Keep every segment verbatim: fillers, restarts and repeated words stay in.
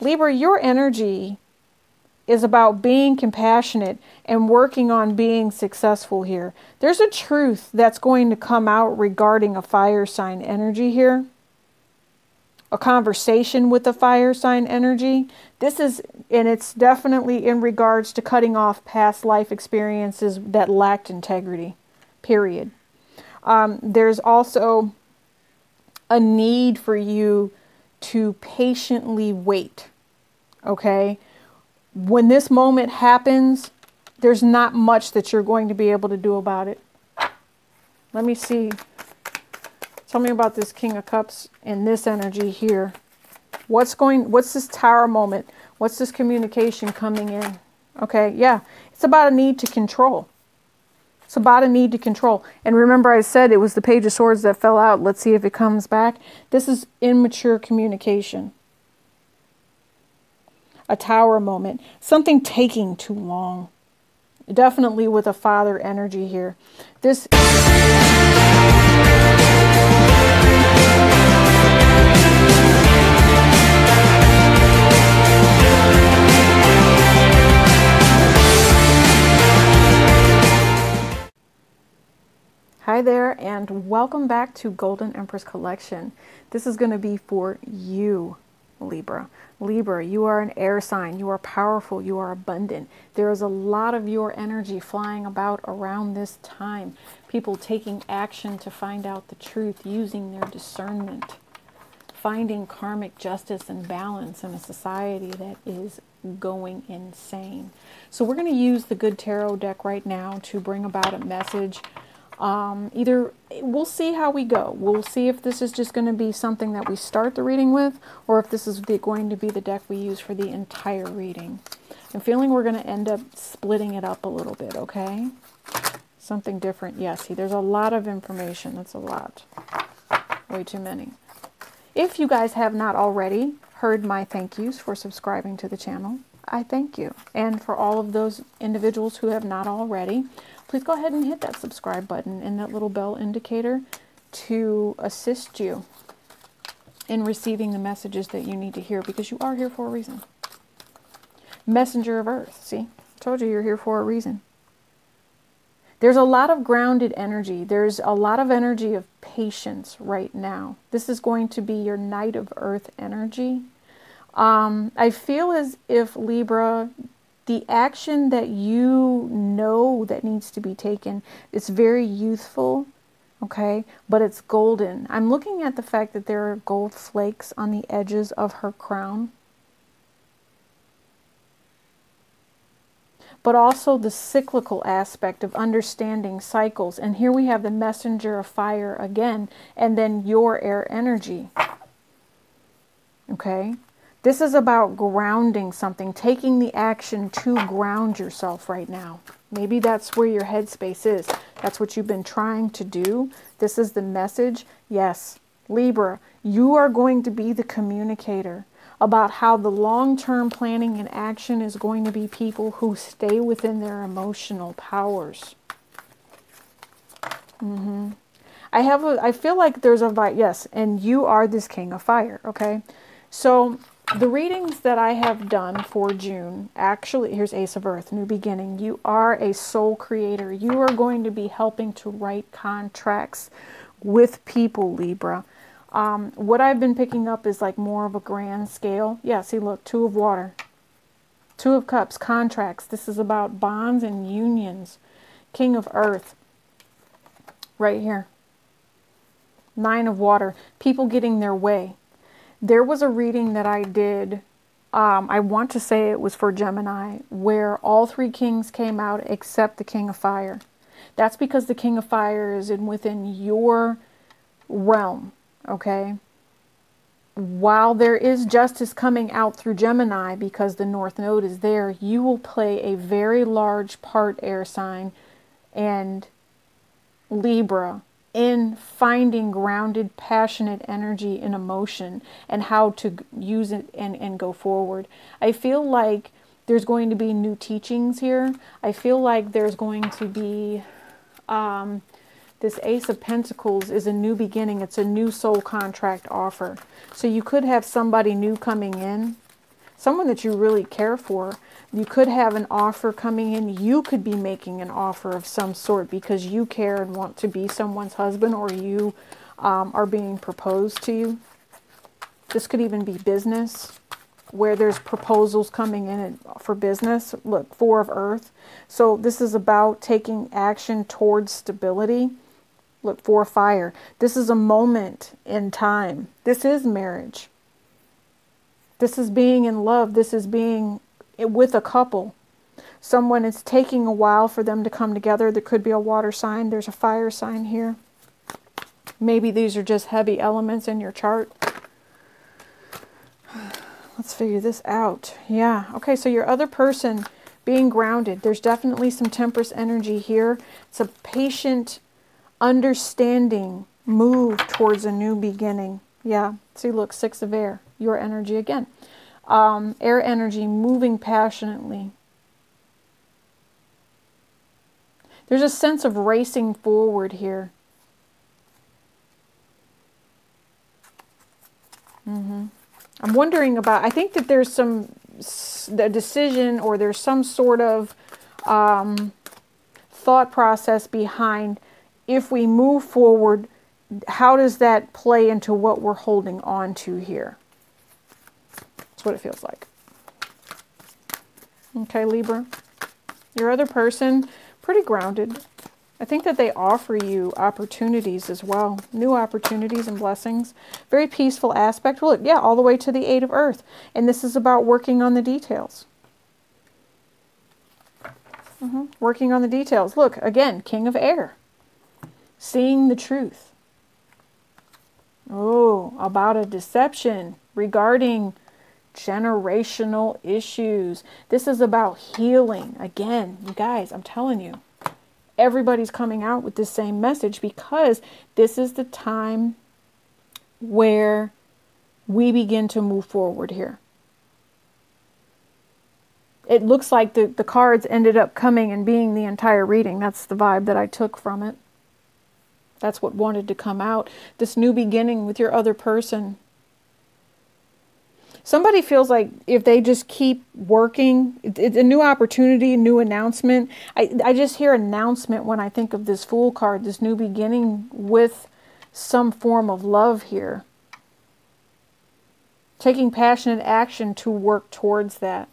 Libra, your energy is about being compassionate and working on being successful here. There's a truth that's going to come out regarding a fire sign energy here. A conversation with a fire sign energy. This is, and it's definitely in regards to cutting off past life experiences that lacked integrity, period. Um, there's also a need for you to patiently wait, okay? When this moment happens, there's not much that you're going to be able to do about it. Let me see. Tell me about this King of Cups and this energy here. What's going, what's this tower moment? What's this communication coming in? Okay, yeah. It's about a need to control. It's about a need to control. And remember I said it was the Page of Swords that fell out. Let's see if it comes back. This is immature communication. A tower moment. Something taking too long. Definitely with a father energy here. This... Hi there, and welcome back to Golden Empress Collection. This is going to be for you, Libra. Libra, you are an air sign. You are powerful. You are abundant. There is a lot of your energy flying about around this time. People taking action to find out the truth, using their discernment, finding karmic justice and balance in a society that is going insane. So we're going to use the Good Tarot deck right now to bring about a message. Um, either we'll see how we go. We'll see if this is just going to be something that we start the reading with, or if this is the, going to be the deck we use for the entire reading. I'm feeling we're going to end up splitting it up a little bit, okay? Something different. Yeah, see, there's a lot of information. That's a lot. Way too many. If you guys have not already heard my thank yous for subscribing to the channel, I thank you. And for all of those individuals who have not already, please go ahead and hit that subscribe button and that little bell indicator to assist you in receiving the messages that you need to hear, because you are here for a reason. Messenger of Earth, see? I told you you're here for a reason. There's a lot of grounded energy. There's a lot of energy of patience right now. This is going to be your Knight of Earth energy. Um, I feel as if, Libra, the action that you know that needs to be taken, it's very youthful, okay, but it's golden. I'm looking at the fact that there are gold flakes on the edges of her crown. But also the cyclical aspect of understanding cycles. And here we have the messenger of fire again, and then your air energy, okay? This is about grounding something, taking the action to ground yourself right now. Maybe that's where your headspace is. That's what you've been trying to do. This is the message. Yes, Libra, you are going to be the communicator about how the long-term planning and action is going to be people who stay within their emotional powers. Mm-hmm. I have a, I feel like there's a, yes, and you are this King of Fire, okay? So... the readings that I have done for June, actually, here's Ace of Earth, New Beginning. You are a soul creator. You are going to be helping to write contracts with people, Libra. Um, what I've been picking up is like more of a grand scale. Yeah, see, look, Two of Water, Two of Cups, contracts. This is about bonds and unions. King of Earth, right here. Nine of Water, people getting their way. There was a reading that I did, um, I want to say it was for Gemini, where all three kings came out except the King of Fire. That's because the King of Fire is in within your realm, okay? While there is justice coming out through Gemini because the North Node is there, you will play a very large part, air sign and Libra, in finding grounded, passionate energy and emotion and how to use it and, and go forward. I feel like there's going to be new teachings here. I feel like there's going to be, um, this Ace of Pentacles is a new beginning. It's a new soul contract offer. So you could have somebody new coming in someone that you really care for. You could have an offer coming in. You could be making an offer of some sort because you care and want to be someone's husband, or you um, are being proposed to you. This could even be business, where there's proposals coming in for business. Look, Four of Earth. So this is about taking action towards stability. Look, Four of Fire. This is a moment in time. This is marriage. This is being in love. This is being with a couple. Someone, it's taking a while for them to come together. There could be a water sign. There's a fire sign here. Maybe these are just heavy elements in your chart. Let's figure this out. Yeah. Okay, so your other person being grounded. There's definitely some Temperance energy here. It's a patient, understanding move towards a new beginning. Yeah. See, look, Six of Air. Your energy again. Um, air energy, moving passionately. There's a sense of racing forward here. Mm-hmm. I'm wondering about, I think that there's some the decision, or there's some sort of um, thought process behind, if we move forward, how does that play into what we're holding on to here? That's what it feels like. Okay, Libra. Your other person, pretty grounded. I think that they offer you opportunities as well. New opportunities and blessings. Very peaceful aspect. Well, yeah, all the way to the Eight of Earth. And this is about working on the details. Mm-hmm. Working on the details. Look, again, King of Air. Seeing the truth. Oh, about a deception regarding generational issues. This is about healing. Again, you guys, I'm telling you, everybody's coming out with the same message, because this is the time where we begin to move forward here. It looks like the, the cards ended up coming and being the entire reading. That's the vibe that I took from it. That's what wanted to come out. This new beginning with your other person. Somebody feels like if they just keep working, it's a new opportunity, new announcement. I, I just hear announcement when I think of this Fool card, this new beginning with some form of love here. Taking passionate action to work towards that.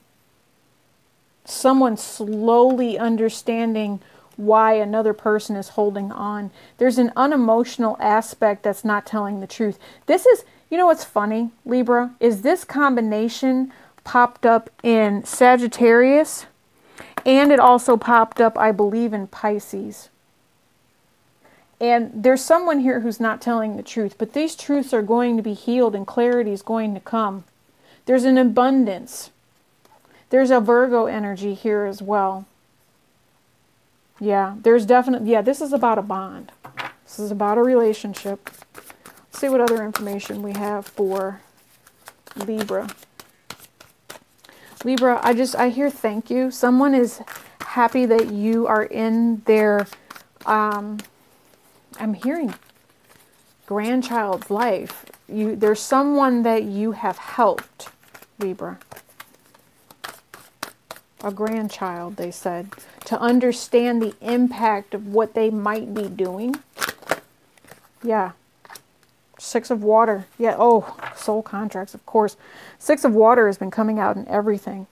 Someone slowly understanding why another person is holding on. There's an unemotional aspect that's not telling the truth. This is... You know what's funny, Libra, is this combination popped up in Sagittarius, and it also popped up, I believe, in Pisces. And there's someone here who's not telling the truth, but these truths are going to be healed and clarity is going to come. There's an abundance. There's a Virgo energy here as well. Yeah, there's definitely, yeah, this is about a bond. This is about a relationship. See what other information we have for Libra. Libra, I just, I hear thank you. Someone is happy that you are in their, um, I'm hearing grandchild's life. You, there's someone that you have helped, Libra. A grandchild, they said, to understand the impact of what they might be doing. Yeah. Six of Water. Yeah, oh, soul contracts, of course. Six of Water has been coming out in everything.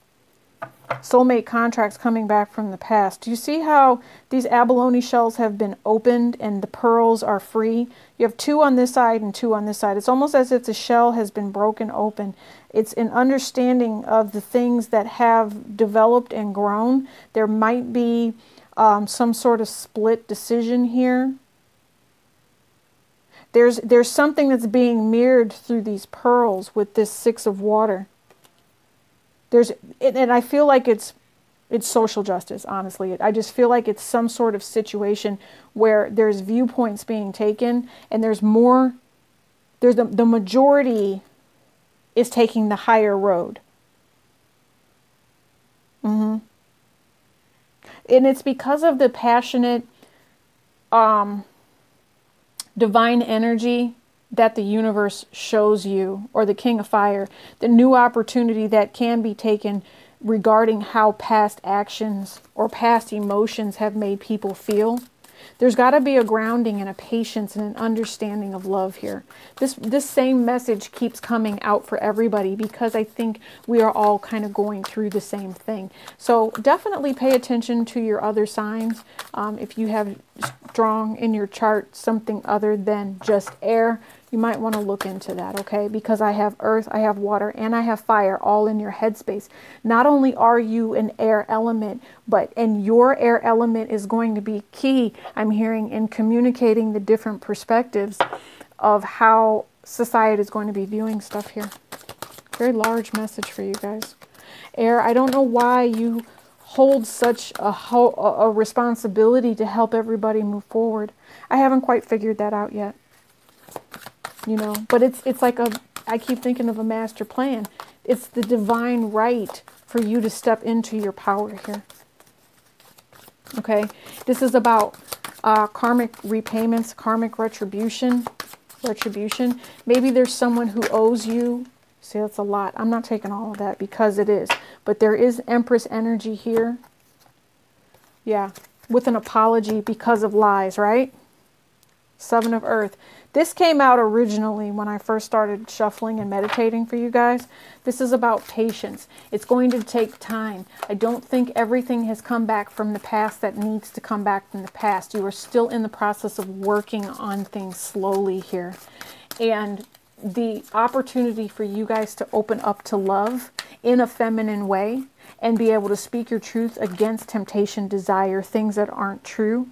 Soulmate contracts coming back from the past. Do you see how these abalone shells have been opened and the pearls are free? You have two on this side and two on this side. It's almost as if the shell has been broken open. It's an understanding of the things that have developed and grown. There might be um, some sort of split decision here. There's, there's something that's being mirrored through these pearls with this Six of Water. There's, and I feel like it's, it's social justice, honestly. I just feel like it's some sort of situation where there's viewpoints being taken, and there's more, there's the, the majority is taking the higher road. Mm-hmm. And it's because of the passionate, um, divine energy that the universe shows you, or the King of Fire, the new opportunity that can be taken regarding how past actions or past emotions have made people feel. There's got to be a grounding and a patience and an understanding of love here. This, this same message keeps coming out for everybody because I think we are all kind of going through the same thing. So definitely pay attention to your other signs. Um, if you have strong in your chart something other than just air, you might want to look into that, okay? Because I have earth, I have water, and I have fire all in your headspace. Not only are you an air element, but and your air element is going to be key, I'm hearing, in communicating the different perspectives of how society is going to be viewing stuff here. Very large message for you guys. Air, I don't know why you hold such a, a responsibility to help everybody move forward. I haven't quite figured that out yet. You know, but it's it's like a, I keep thinking of a master plan. It's the divine right for you to step into your power here. Okay, this is about uh, karmic repayments, karmic retribution, retribution. Maybe there's someone who owes you. See, that's a lot. I'm not taking all of that because it is. But there is Empress energy here. Yeah, with an apology because of lies, right? Seven of Earth. This came out originally when I first started shuffling and meditating for you guys. This is about patience. It's going to take time. I don't think everything has come back from the past that needs to come back from the past. You are still in the process of working on things slowly here. And the opportunity for you guys to open up to love in a feminine way and be able to speak your truth against temptation, desire, things that aren't true,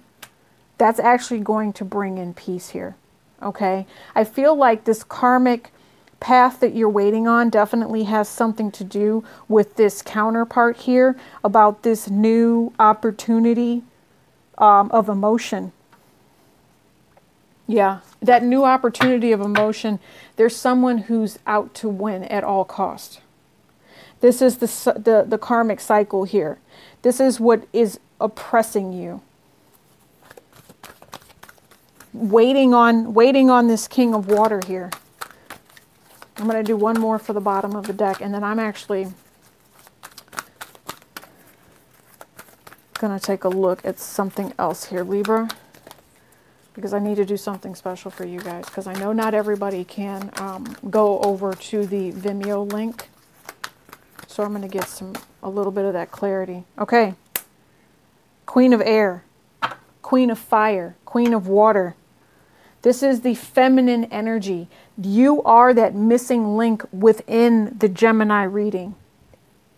that's actually going to bring in peace here. Okay, I feel like this karmic path that you're waiting on definitely has something to do with this counterpart here about this new opportunity um, of emotion. Yeah, that new opportunity of emotion, there's someone who's out to win at all costs. This is the, the, the karmic cycle here. This is what is oppressing you. Waiting on, waiting on this King of Water here. I'm going to do one more for the bottom of the deck, and then I'm actually going to take a look at something else here, Libra, because I need to do something special for you guys, because I know not everybody can um, go over to the Vimeo link. So I'm going to get some a little bit of that clarity. Okay. Queen of Air, Queen of Fire, Queen of Water. This is the feminine energy. You are that missing link within the Gemini reading.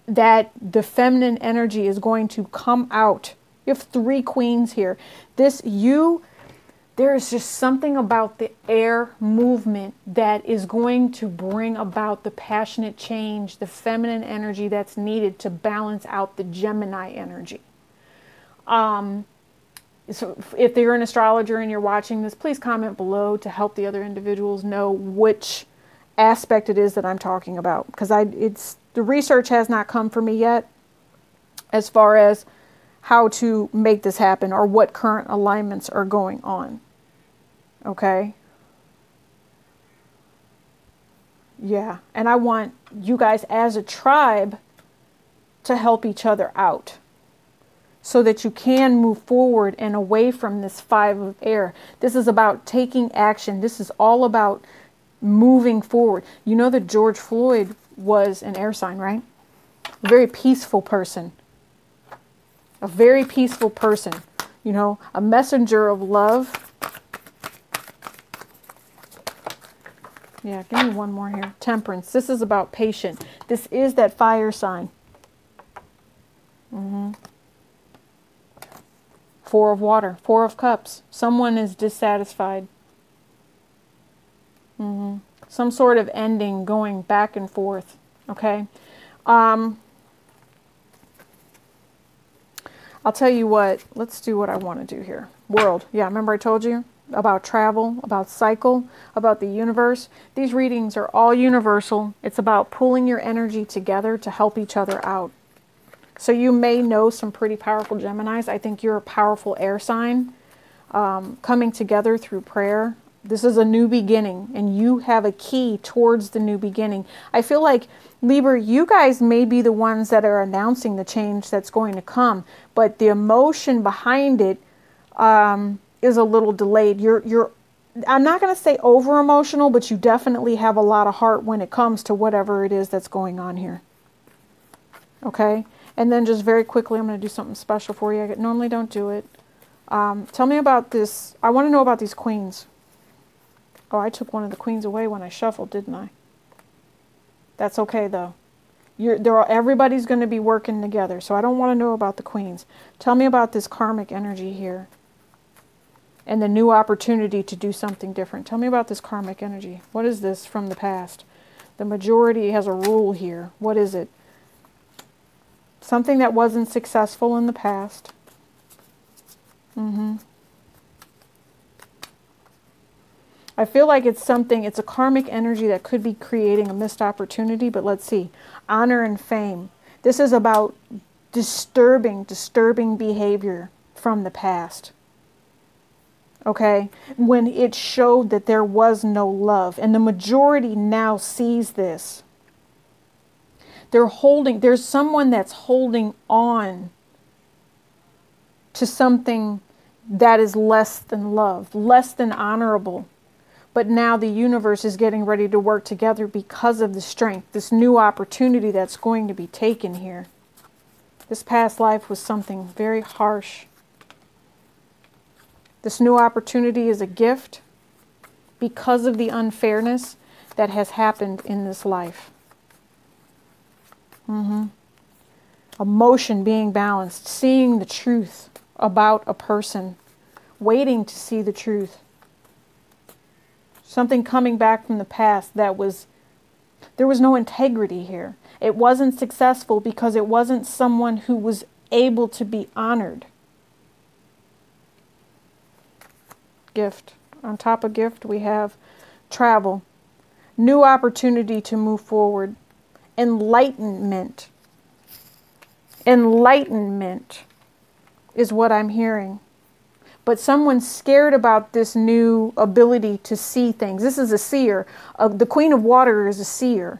That the feminine energy is going to come out. You have three queens here. This you, there is just something about the air movement that is going to bring about the passionate change, the feminine energy that's needed to balance out the Gemini energy. Um... So if you're an astrologer and you're watching this, please comment below to help the other individuals know which aspect it is that I'm talking about. Because I, it's the research has not come for me yet as far as how to make this happen or what current alignments are going on. Okay? Yeah. And I want you guys as a tribe to help each other out, so that you can move forward and away from this Five of Air. This is about taking action. This is all about moving forward. You know that George Floyd was an air sign, right? A very peaceful person. A very peaceful person. You know, a messenger of love. Yeah, give me one more here. Temperance. This is about patience. This is that fire sign. Mm-hmm. Four of Water, Four of Cups. Someone is dissatisfied. Mm-hmm. Some sort of ending going back and forth. Okay. Um, I'll tell you what. Let's do what I want to do here. World. Yeah, remember I told you about travel, about cycle, about the universe. These readings are all universal. It's about pulling your energy together to help each other out. So you may know some pretty powerful Geminis. I think you're a powerful air sign. Um, coming together through prayer, This is a new beginning, and you have a key towards the new beginning. I feel like, Libra, you guys may be the ones that are announcing the change that's going to come, but the emotion behind it um, is a little delayed. You're, you're, I'm not going to say over emotional, but you definitely have a lot of heart when it comes to whatever it is that's going on here. Okay? And then just very quickly, I'm going to do something special for you. I normally don't do it. Um, tell me about this. I want to know about these queens. Oh, I took one of the queens away when I shuffled, didn't I? That's okay, though. You're, there are, everybody's going to be working together, so I don't want to know about the queens. Tell me about this karmic energy here and the new opportunity to do something different. Tell me about this karmic energy. What is this from the past? The majority has a rule here. What is it? Something that wasn't successful in the past. Mm-hmm. I feel like it's something, it's a karmic energy that could be creating a missed opportunity, but let's see. Honor and fame. This is about disturbing, disturbing behavior from the past. Okay? When it showed that there was no love, and the majority now sees this. They're holding, there's someone that's holding on to something that is less than love, less than honorable. But now the universe is getting ready to work together because of the strength, this new opportunity that's going to be taken here. This past life was something very harsh. This new opportunity is a gift because of the unfairness that has happened in this life. Mm-hmm. Emotion being balanced, seeing the truth about a person, waiting to see the truth. Something coming back from the past that was, there was no integrity here. It wasn't successful because it wasn't someone who was able to be honored. Gift. On top of gift, we have travel. New opportunity to move forward. Enlightenment. Enlightenment is what I'm hearing. But someone's scared about this new ability to see things. This is a seer. Uh, the Queen of Water is a seer.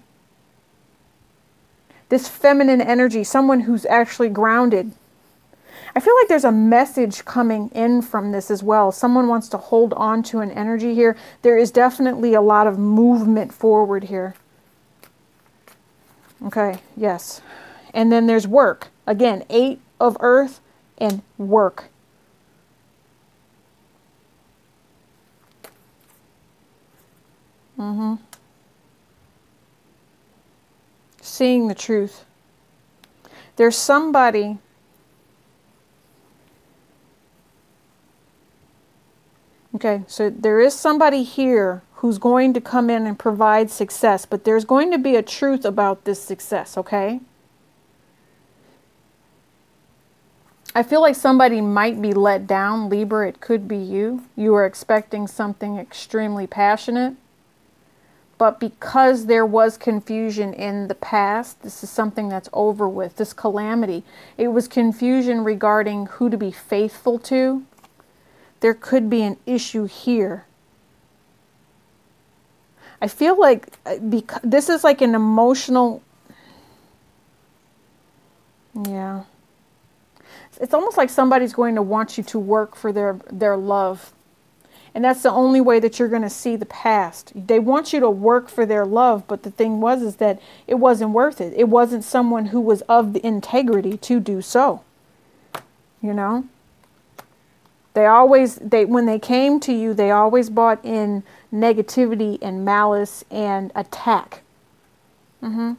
This feminine energy, someone who's actually grounded. I feel like there's a message coming in from this as well. Someone wants to hold on to an energy here. There is definitely a lot of movement forward here. Okay, yes. And then there's work. Again, eight of earth and work. Mm-hmm. Seeing the truth. There's somebody Okay, so there is somebody here who's going to come in and provide success, but there's going to be a truth about this success, okay? I feel like somebody might be let down, Libra. It could be you. You were expecting something extremely passionate. But because there was confusion in the past, this is something that's over with, this calamity. It was confusion regarding who to be faithful to. There could be an issue here. I feel like because this is like an emotional... Yeah. It's almost like somebody's going to want you to work for their, their love. And that's the only way that you're going to see the past. They want you to work for their love, but the thing was is that it wasn't worth it. It wasn't someone who was of the integrity to do so. You know? They always, they when they came to you, they always bought in negativity and malice and attack. Mm-hmm.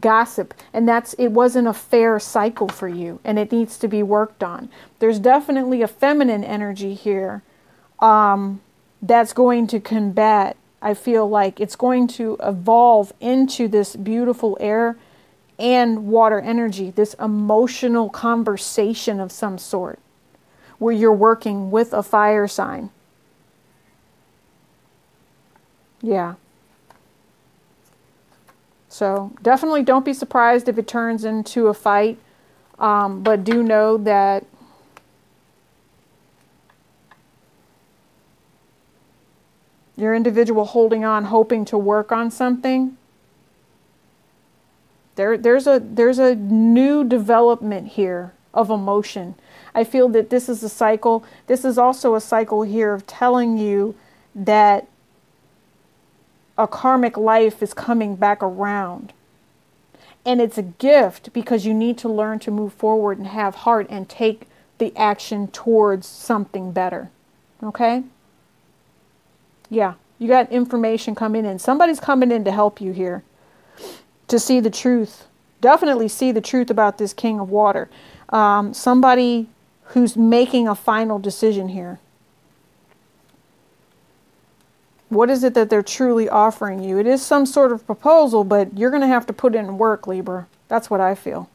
Gossip. And that's, it wasn't a fair cycle for you, and it needs to be worked on. There's definitely a feminine energy here. Um, that's going to combat, I feel like it's going to evolve into this beautiful air and water energy, this emotional conversation of some sort where you're working with a fire sign. Yeah. So definitely don't be surprised if it turns into a fight, um, but do know that your individual holding on, hoping to work on something, there, there's a, there's a new development here of emotion. I feel that this is a cycle. This is also a cycle here of telling you that a karmic life is coming back around. And it's a gift because you need to learn to move forward and have heart and take the action towards something better. Okay? Yeah, you got information coming in. Somebody's coming in to help you here to see the truth. Definitely see the truth about this King of Water. Um, somebody who's making a final decision here. What is it that they're truly offering you? It is some sort of proposal, but you're going to have to put in work, Libra. That's what I feel.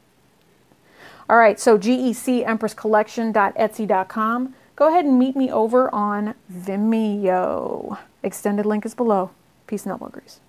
All right, so G E C Empress Collection dot etsy dot com. Go ahead and meet me over on Vimeo. Extended link is below. Peace and elbow grease.